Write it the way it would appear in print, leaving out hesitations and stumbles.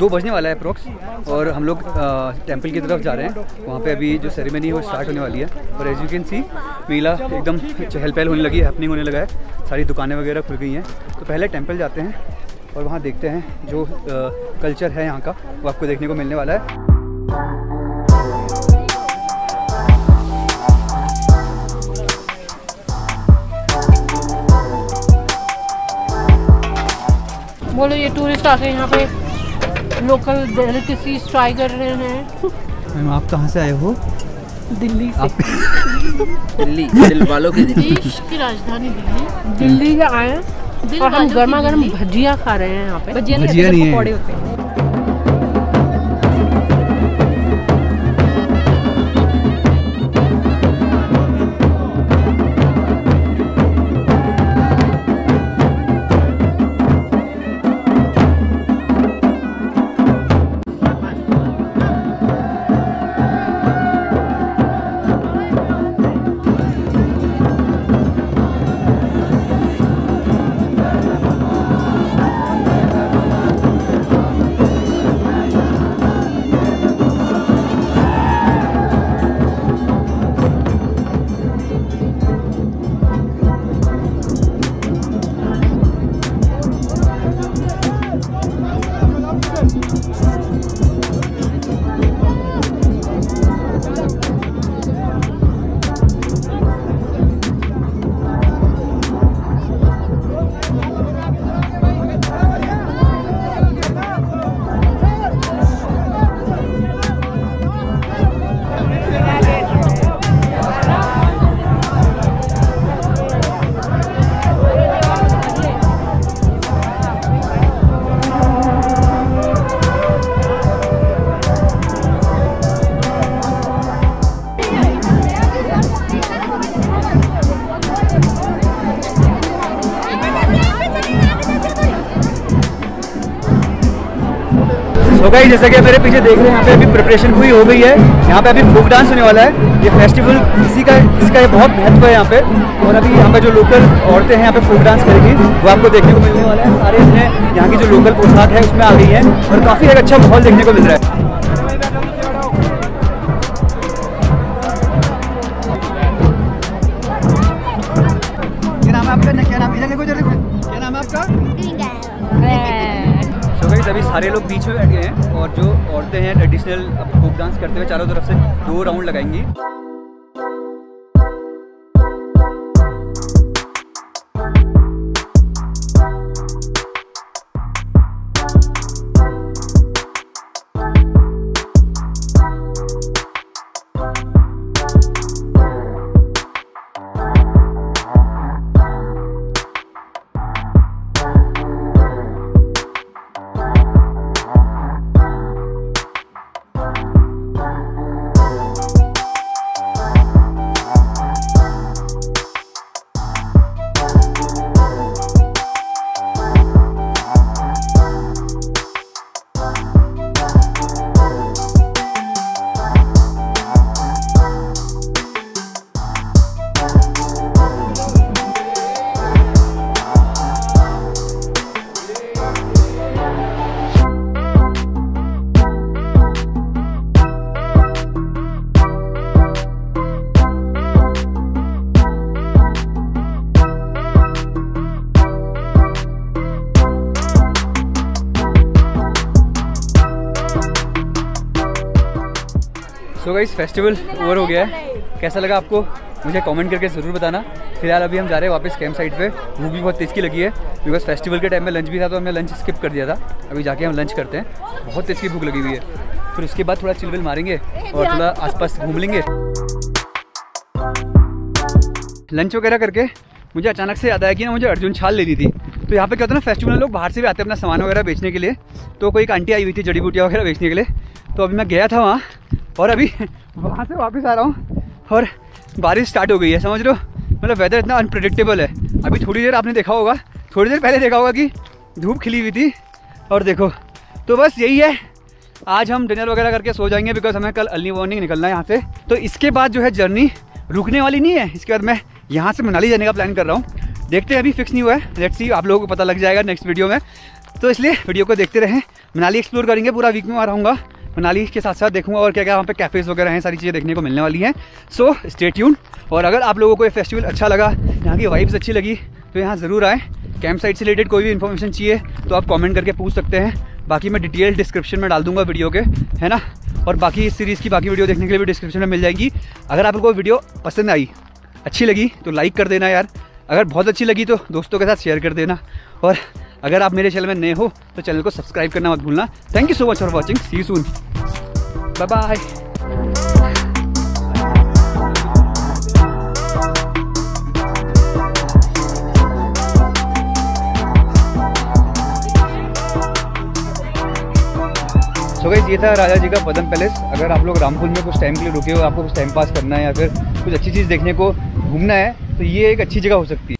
2 बजने वाला है अप्रोक्स और हम लोग टेंपल की तरफ जा रहे हैं। वहाँ पे अभी जो सेरेमनी है वो स्टार्ट होने वाली है और एज यू कैन सी मेला एकदम चहल पहल होने लगी है, हैपनिंग होने लगा है, सारी दुकानें वगैरह खुल गई हैं। तो पहले टेंपल जाते हैं और वहाँ देखते हैं जो कल्चर है यहाँ का वो आपको देखने को मिलने वाला है। बोलो ये टूरिस्ट आके यहाँ पे लोकल डेलिकेसीज ट्राई कर रहे हैं। मैम आप कहाँ से आए हो? दिल्ली से। दिल्ली, दिल वालों की दिल्ली, देश की राजधानी दिल्ली। दिल्ली से आए हैं और हम गर्मा गर्म भजिया खा रहे हैं। यहाँ पे भजिया नहीं, पकौड़े होते हैं। तो गाइस जैसा कि मेरे पीछे देख रहे हैं यहाँ पे अभी प्रिपरेशन पूरी हो गई है। यहाँ पे अभी फोक डांस होने वाला है। ये फेस्टिवल इसका बहुत महत्व है यहाँ पे और अभी यहाँ पे जो लोकल औरतें हैं यहाँ पे फोक डांस करेंगी वो आपको देखने को मिलने वाला है। सारे इसमें यहाँ की जो लोकल पोशाक है उसमें आ गई है और काफ़ी एक अच्छा माहौल देखने को मिल रहा है। अभी सारे लोग बीच में बैठ गए हैं और जो औरतें हैं ट्रेडिशनल फोक डांस करते हुए चारों तरफ से 2 राउंड लगाएंगी। तो गाइस फेस्टिवल ओवर हो गया है, कैसा लगा आपको मुझे कमेंट करके ज़रूर बताना। फिलहाल अभी हम जा रहे हैं वापस कैंप साइट पे। भूख भी बहुत तेज़ की लगी है बिकॉज फेस्टिवल के टाइम में लंच भी था तो हमने लंच स्किप कर दिया था। अभी जाके हम लंच करते हैं, बहुत तेज़ की भूख लगी हुई है। फिर उसके बाद थोड़ा चिलविल मारेंगे और थोड़ा आसपास घूम लेंगे। लंच वगैरह करके मुझे अचानक से याद आया कि ना मुझे अर्जुन छाल लेनी थी। तो यहाँ पे क्या होता है ना, फेस्टिवल में लोग बाहर से भी आते हैं अपना सामान वगैरह बेचने के लिए। तो कोई एक आंटी आई हुई थी जड़ी बूटियाँ वगैरह बेचने के लिए, तो अभी मैं गया था वहाँ और अभी वहाँ से वापस आ रहा हूँ और बारिश स्टार्ट हो गई है। समझ लो मतलब वेदर इतना अनप्रेडिक्टेबल है। अभी थोड़ी देर पहले देखा होगा कि धूप खिली हुई थी और देखो। तो बस यही है, आज हम डिनर वगैरह करके सो जाएंगे बिकॉज हमें कल अर्ली मॉर्निंग निकलना है यहाँ से। तो इसके बाद जो है जर्नी रुकने वाली नहीं है। इसके बाद मैं यहाँ से मनाली जाने का प्लान कर रहा हूँ, देखते हैं, अभी फिक्स नहीं हुआ है। लेट्स सी, आप लोगों को पता लग जाएगा नेक्स्ट वीडियो में। तो इसलिए वीडियो को देखते रहें। मनाली एक्सप्लोर करेंगे, पूरा वीक में आ रहूँगा मनाली के साथ साथ देखूंगा और क्या क्या वहाँ पे कैफ़ेज़ वगैरह हैं, सारी चीज़ें देखने को मिलने वाली हैं। So stay tune. और अगर आप लोगों को ये फेस्टिवल अच्छा लगा, यहाँ की वाइब्स अच्छी लगी तो यहाँ ज़रूर आएँ। कैंप साइट से रिलेटेड कोई भी इन्फॉर्मेशन चाहिए तो आप कमेंट करके पूछ सकते हैं, बाकी मैं डिटेल डिस्क्रिप्शन में डाल दूंगा वीडियो के, है ना। और बाकी इस सीरीज़ की बाकी वीडियो देखने के लिए भी डिस्क्रिप्शन में मिल जाएगी। अगर आपको वीडियो पसंद आई, अच्छी लगी तो लाइक कर देना यार, अगर बहुत अच्छी लगी तो दोस्तों के साथ शेयर कर देना, और अगर आप मेरे चैनल में नए हो तो चैनल को सब्सक्राइब करना मत भूलना। Thank you so much for watching, see you soon, bye bye. तो गाइस ये था राजा जी का पदम पैलेस। अगर आप लोग रामपुर में कुछ टाइम के लिए रुके हो, आपको कुछ टाइम पास करना है या फिर कुछ अच्छी चीज़ देखने को घूमना है तो ये एक अच्छी जगह हो सकती है।